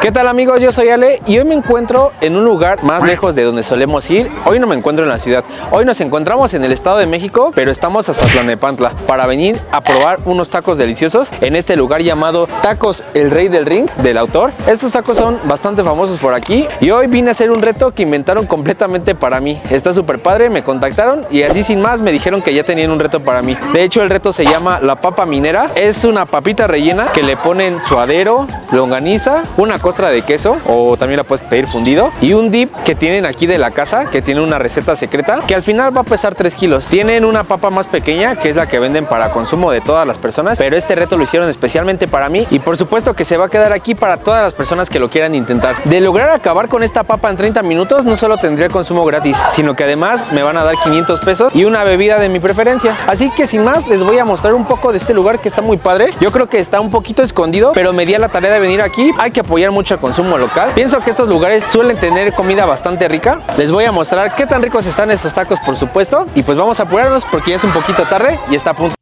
¿Qué tal amigos? Yo soy Ale y hoy me encuentro en un lugar más lejos de donde solemos ir. Hoy no me encuentro en la ciudad, hoy nos encontramos en el Estado de México, pero estamos hasta Tlalnepantla para venir a probar unos tacos deliciosos en este lugar llamado Tacos el Rey del Ring del autor. Estos tacos son bastante famosos por aquí y hoy vine a hacer un reto que inventaron completamente para mí. Está súper padre, me contactaron y así sin más me dijeron que ya tenían un reto para mí. De hecho el reto se llama La Papa Minera. Es una papita rellena que le ponen suadero, longaniza, una cosa de queso o también la puedes pedir fundido y un dip que tienen aquí de la casa que tiene una receta secreta que al final va a pesar 3 kilos. Tienen una papa más pequeña que es la que venden para consumo de todas las personas, pero este reto lo hicieron especialmente para mí y por supuesto que se va a quedar aquí para todas las personas que lo quieran intentar. De lograr acabar con esta papa en 30 minutos no solo tendría consumo gratis, sino que además me van a dar 500 pesos y una bebida de mi preferencia. Así que sin más les voy a mostrar un poco de este lugar que está muy padre. Yo creo que está un poquito escondido, pero me di a la tarea de venir aquí. Hay que apoyar mucho el consumo local. Pienso que estos lugares suelen tener comida bastante rica. Les voy a mostrar qué tan ricos están estos tacos, por supuesto, y pues vamos a apurarnos porque ya es un poquito tarde y está a punto.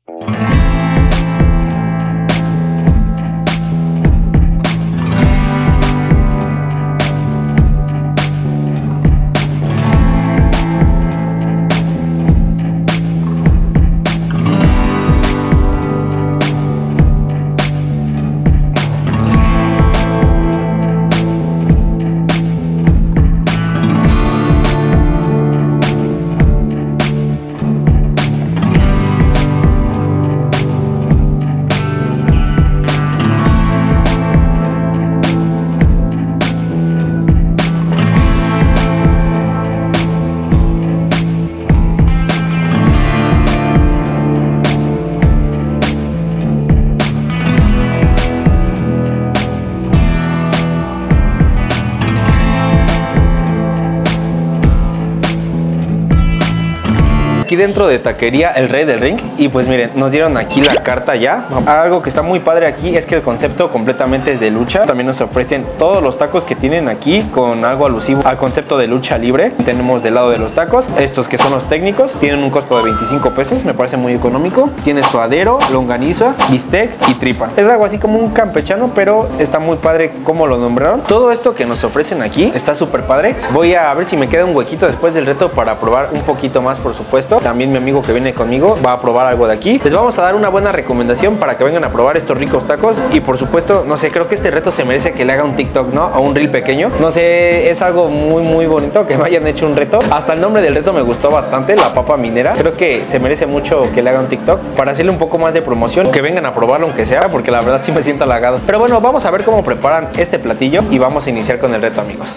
Aquí dentro de Taquería El Rey del Ring y pues miren, nos dieron aquí la carta ya. Algo que está muy padre aquí es que el concepto completamente es de lucha. También nos ofrecen todos los tacos que tienen aquí con algo alusivo al concepto de lucha libre. Tenemos del lado de los tacos estos que son los técnicos, tienen un costo de 25 pesos, me parece muy económico. Tiene suadero, longaniza, bistec y tripa. Es algo así como un campechano, pero está muy padre como lo nombraron. Todo esto que nos ofrecen aquí está súper padre. Voy a ver si me queda un huequito después del reto para probar un poquito más, por supuesto. También mi amigo que viene conmigo va a probar algo de aquí. Les vamos a dar una buena recomendación para que vengan a probar estos ricos tacos. Y por supuesto, no sé, creo que este reto se merece que le haga un TikTok, ¿no? O un reel pequeño. No sé, es algo muy bonito que me hayan hecho un reto. Hasta el nombre del reto me gustó bastante, La Papa Minera. Creo que se merece mucho que le haga un TikTok para hacerle un poco más de promoción. Que vengan a probarlo aunque sea, porque la verdad sí me siento halagado. Pero bueno, vamos a ver cómo preparan este platillo y vamos a iniciar con el reto, amigos.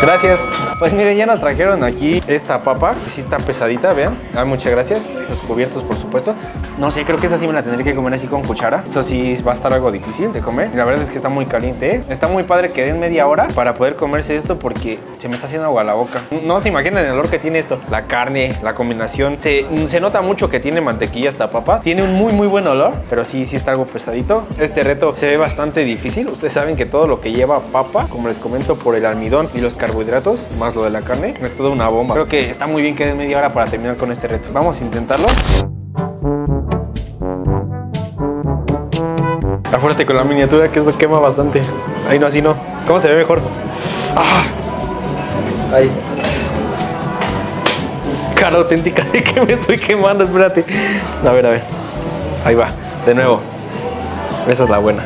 Gracias. Pues miren, ya nos trajeron aquí esta papa, que sí está pesadita, vean. Ay, muchas gracias. Los cubiertos, por supuesto. No sé, creo que esta sí me la tendré que comer así con cuchara. Esto sí va a estar algo difícil de comer. La verdad es que está muy caliente, ¿eh? Está muy padre que den media hora para poder comerse esto porque se me está haciendo agua la boca. No se imaginan el olor que tiene esto. La carne, la combinación. Se nota mucho que tiene mantequilla esta papa. Tiene un muy buen olor, pero sí está algo pesadito. Este reto se ve bastante difícil. Ustedes saben que todo lo que lleva papa, como les comento, por el almidón y los carbohidratos, más lo de la carne, es toda una bomba. Creo que está muy bien que den media hora para terminar con este reto. Vamos a intentarlo. La fuerte con la miniatura, que eso quema bastante. Ahí no, así no. ¿Cómo se ve mejor? ¡Ah! Ahí. Cara auténtica de que me estoy quemando, espérate. A ver. Ahí va, de nuevo. Esa es la buena.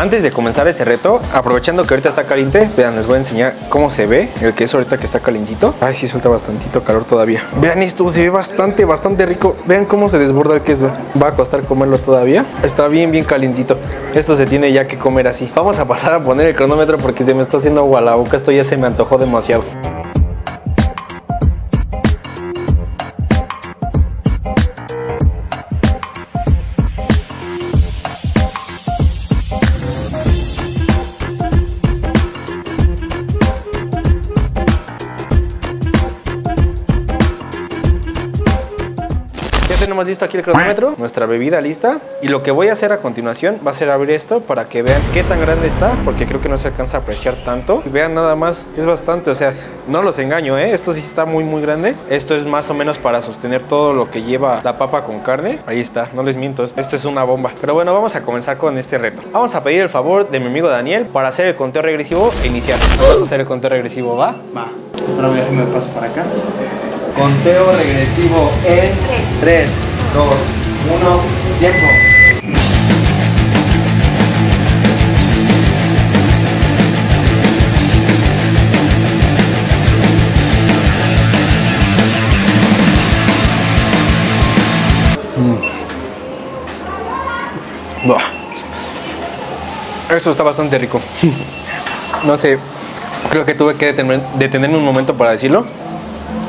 Antes de comenzar este reto, aprovechando que ahorita está caliente, vean, les voy a enseñar cómo se ve el queso ahorita que está calientito. Ay, sí suelta bastantito calor todavía. Vean esto, se ve bastante, bastante rico. Vean cómo se desborda el queso. Va a costar comerlo todavía. Está bien, bien calientito. Esto se tiene ya que comer así. Vamos a pasar a poner el cronómetro porque se me está haciendo agua la boca. Esto ya se me antojó demasiado. Tenemos listo aquí el cronómetro, nuestra bebida lista, y lo que voy a hacer a continuación va a ser abrir esto para que vean qué tan grande está, porque creo que no se alcanza a apreciar tanto. Vean nada más, es bastante, o sea, no los engaño, esto sí está muy muy grande. Esto es más o menos para sostener todo lo que lleva la papa con carne. Ahí está, no les miento, esto es una bomba. Pero bueno, vamos a comenzar con este reto. Vamos a pedir el favor de mi amigo Daniel para hacer el conteo regresivo e iniciar. Vamos a hacer el conteo regresivo, ¿va? Va. Ahora me paso para acá. Conteo regresivo en 3, 2, 1, tiempo. Buah. Eso está bastante rico. No sé, creo que tuve que detenerme un momento para decirlo.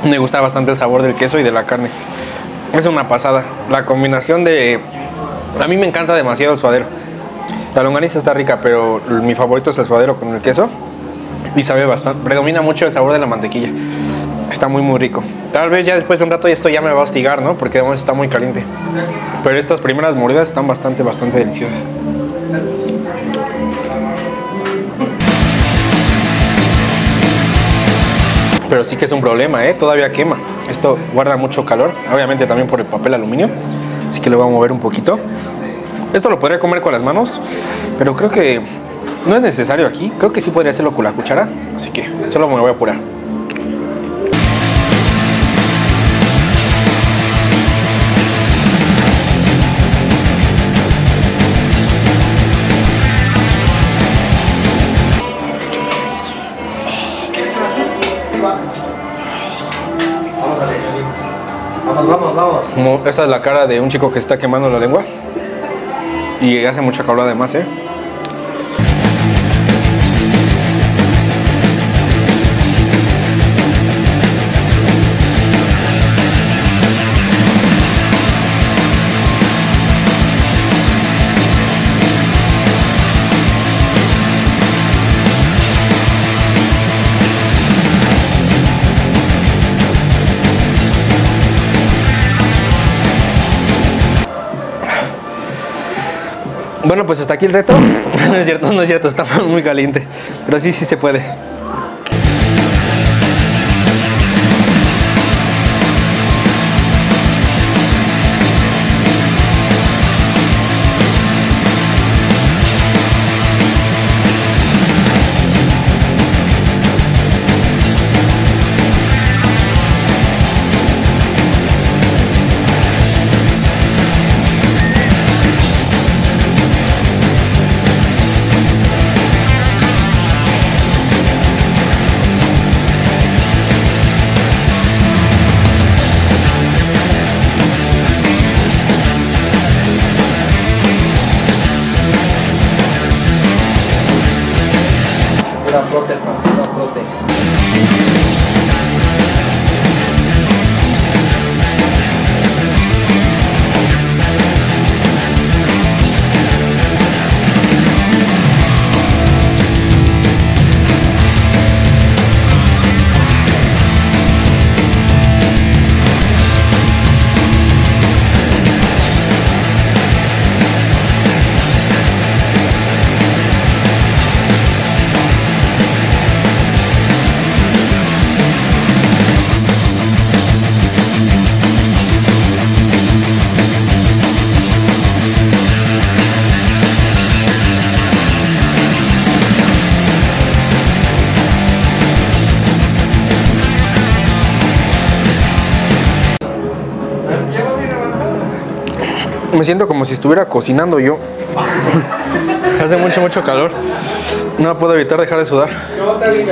Me gusta bastante el sabor del queso y de la carne. Es una pasada. La combinación de... A mí me encanta demasiado el suadero. La longaniza está rica, pero mi favorito es el suadero con el queso. Y sabe bastante... Predomina mucho el sabor de la mantequilla. Está muy muy rico. Tal vez ya después de un rato esto ya me va a hostigar, ¿no? Porque además está muy caliente. Pero estas primeras mordidas están bastante, bastante deliciosas. Pero sí que es un problema, todavía quema. Esto guarda mucho calor, obviamente también por el papel aluminio. Así que lo voy a mover un poquito. Esto lo podría comer con las manos, pero creo que no es necesario aquí. Creo que sí podría hacerlo con la cuchara, así que solo me lo voy a apurar. Vamos. Como esa es la cara de un chico que se está quemando la lengua. Y hace mucha calor además, Bueno, pues hasta aquí el reto. No es cierto, está muy caliente. Pero sí, sí se puede. Me siento como si estuviera cocinando yo. Hace mucho, mucho calor. No puedo evitar dejar de sudar. No, está bien.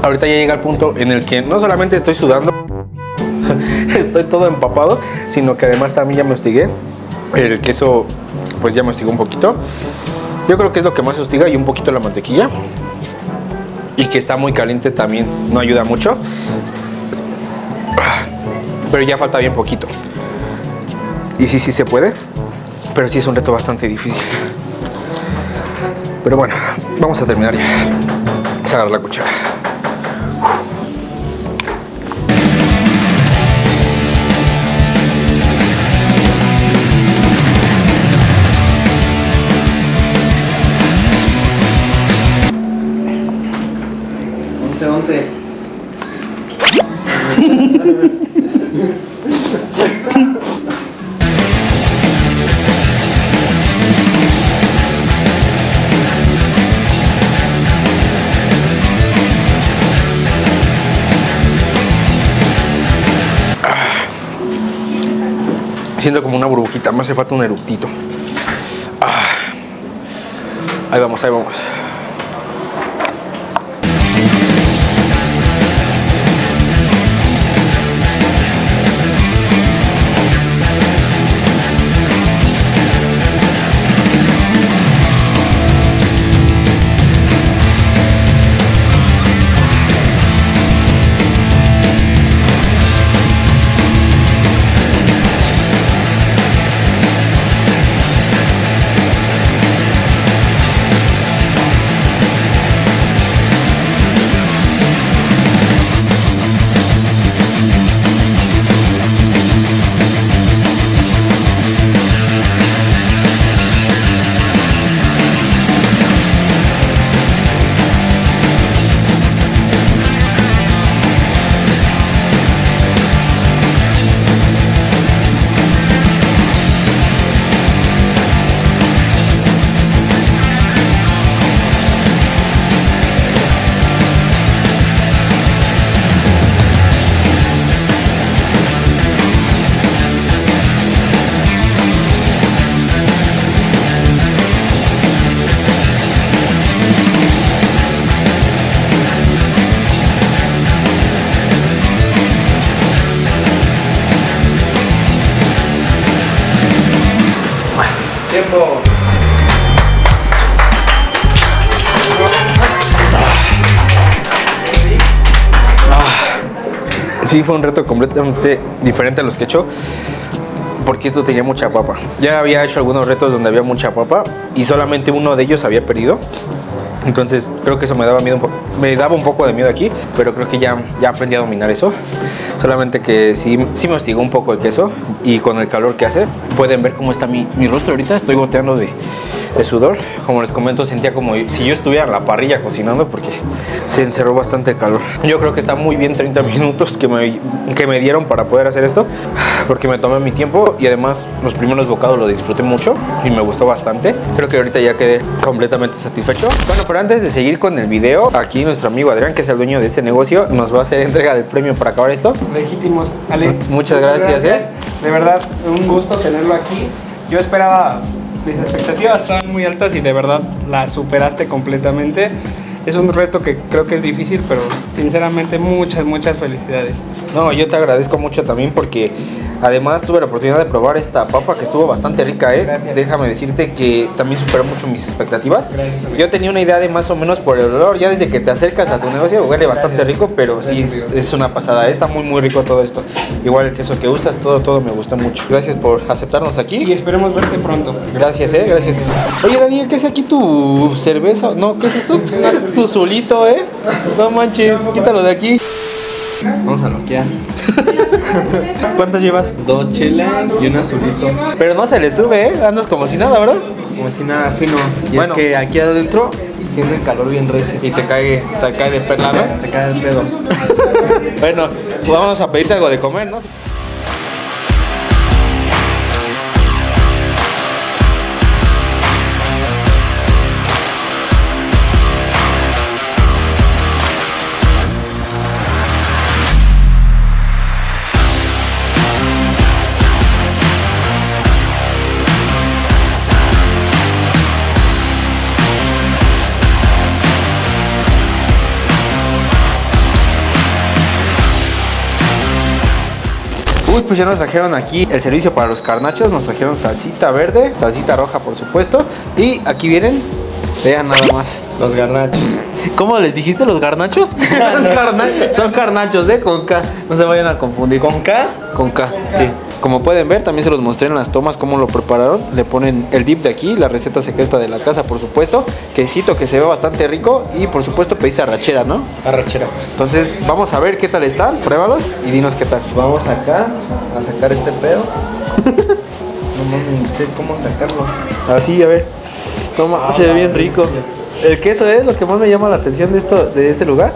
Ahorita ya llega el punto en el que no solamente estoy sudando, estoy todo empapado, sino que además también ya me hostigué. El queso pues ya me hostigó un poquito. Yo creo que es lo que más hostiga, y un poquito la mantequilla. Y que está muy caliente también, no ayuda mucho. Pero ya falta bien poquito. Y sí, sí se puede, pero sí es un reto bastante difícil. Pero bueno, vamos a terminar ya. Vamos a agarrar la cuchara. Siento como una burbujita, me hace falta un eructito. Ahí vamos, ahí vamos. Sí, fue un reto completamente diferente a los que he hecho, porque esto tenía mucha papa. Ya había hecho algunos retos donde había mucha papa y solamente uno de ellos había perdido. Entonces creo que eso me daba miedo, me daba un poco de miedo aquí, pero creo que ya aprendí a dominar eso. Solamente que sí me hostigó un poco el queso y con el calor que hace. Pueden ver cómo está mi rostro ahorita, estoy goteando de sudor. Como les comento, sentía como si yo estuviera en la parrilla cocinando porque se encerró bastante el calor. Yo creo que está muy bien 30 minutos que me dieron para poder hacer esto, porque me tomé mi tiempo y además los primeros bocados lo disfruté mucho y me gustó bastante. Creo que ahorita ya quedé completamente satisfecho. Bueno, pero antes de seguir con el video, aquí nuestro amigo Adrián, que es el dueño de este negocio, nos va a hacer entrega del premio para acabar esto. Legítimos, Ale. Muchas gracias. De verdad, un gusto tenerlo aquí. Yo esperaba... Mis expectativas estaban muy altas y de verdad las superaste completamente. Es un reto que creo que es difícil, pero sinceramente muchas felicidades. No, yo te agradezco mucho también porque además tuve la oportunidad de probar esta papa que estuvo bastante rica, ¿eh? Gracias. Déjame decirte que también superó mucho mis expectativas. Gracias. Yo tenía una idea de más o menos por el olor, ya desde que te acercas a tu negocio huele bastante rico, pero gracias, sí, es una pasada. Está muy rico todo esto. Igual el queso que usas, todo me gustó mucho. Gracias por aceptarnos aquí. Y esperemos verte pronto. Gracias, gracias. Oye, Daniel, ¿qué es aquí tu cerveza? No, ¿qué es esto? Tu solito, No manches, quítalo de aquí. Vamos a noquear. ¿Cuántas llevas? 2 chelas y un azulito. Pero no se le sube, Andas como si nada, ¿verdad? Como si nada, fino. Y bueno, es que aquí adentro siente el calor bien recio. Y te cae de perla, ¿no? Te cae de pedo. Bueno, pues vamos a pedirte algo de comer, ¿no? Pues ya nos trajeron aquí el servicio para los carnachos. Nos trajeron salsita verde, salsita roja, por supuesto. Y aquí vienen, vean nada más, los garnachos. ¿Cómo les dijiste, los garnachos? Son carnachos, con K. No se vayan a confundir. ¿Con K? Con K, sí. Como pueden ver, también se los mostré en las tomas cómo lo prepararon. Le ponen el dip de aquí, la receta secreta de la casa, por supuesto. Quesito que se ve bastante rico y, por supuesto, pedís arrachera, ¿no? Arrachera. Entonces, vamos a ver qué tal están. Pruébalos y dinos qué tal. Vamos acá a sacar este pedo. No sé cómo sacarlo. Así, a ver. Toma, se ve bien rico. El queso es lo que más me llama la atención de esto, de este lugar.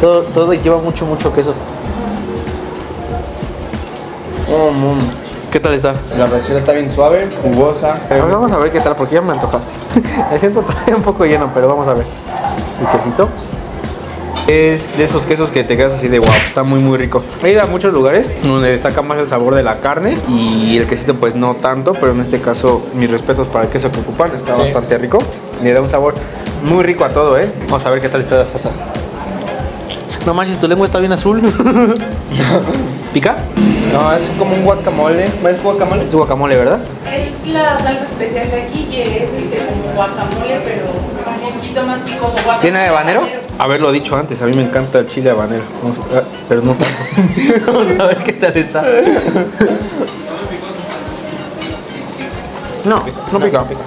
Todo lleva mucho queso. ¿Qué tal está? La arrachera está bien suave, jugosa. Vamos a ver qué tal, porque ya me antojaste. Me siento todavía un poco lleno, pero vamos a ver. El quesito es de esos quesos que te quedas así de guau, está muy rico. He ido a muchos lugares donde destaca más el sabor de la carne y el quesito pues no tanto, pero en este caso mis respetos para el queso que ocupan, está bastante rico. Le da un sabor muy rico a todo, Vamos a ver qué tal está la salsa. No manches, tu lengua está bien azul. ¿Pica? No, es como un guacamole. ¿Es guacamole? Es guacamole, ¿verdad? Es la salsa especial de aquí y es como guacamole, pero un poquito más picoso. ¿Tiene habanero? Haberlo dicho antes, a mí me encanta el chile habanero. Vamos a... Pero no tanto. Vamos a ver qué tal está. No pica.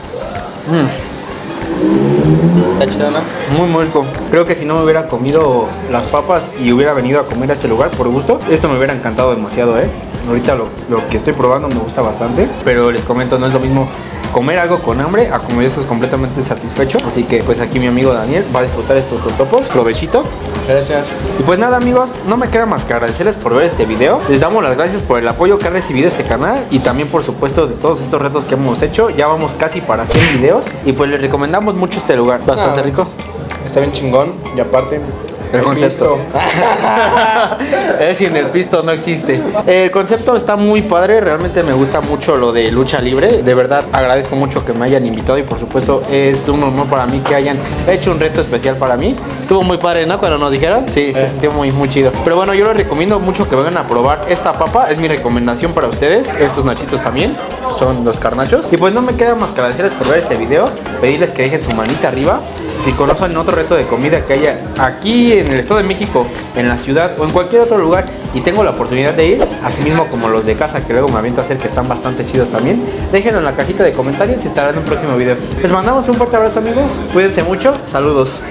Está chido, ¿no? Muy rico. Creo que si no me hubiera comido las papas y hubiera venido a comer a este lugar por gusto, esto me hubiera encantado demasiado, Ahorita lo que estoy probando me gusta bastante, pero les comento, no es lo mismo comer algo con hambre a comer esto completamente satisfecho. Así que pues aquí mi amigo Daniel va a disfrutar estos totopos. Provechito. Gracias. Y pues nada, amigos, no me queda más que agradecerles por ver este video. Les damos las gracias por el apoyo que ha recibido este canal y también por supuesto de todos estos retos que hemos hecho. Ya vamos casi para 100 videos y pues les recomendamos mucho este lugar. Bastante rico. Está bien chingón y aparte... El concepto. Es y en el pisto no existe. El concepto está muy padre. Realmente me gusta mucho lo de lucha libre. De verdad agradezco mucho que me hayan invitado. Y por supuesto es un honor para mí que hayan hecho un reto especial para mí. Estuvo muy padre, ¿no? Cuando nos dijeron. Sí, se sintió muy chido. Pero bueno, yo les recomiendo mucho que vengan a probar esta papa. Es mi recomendación para ustedes. Estos nachitos también son los carnachos. Y pues no me queda más que agradecerles por ver este video. Pedirles que dejen su manita arriba. Si conocen otro reto de comida que haya aquí en el Estado de México, en la ciudad o en cualquier otro lugar y tengo la oportunidad de ir, así mismo como los de casa que luego me aviento a hacer que están bastante chidos también, déjenlo en la cajita de comentarios y estarán en un próximo video. Les mandamos un fuerte abrazo amigos, cuídense mucho, saludos.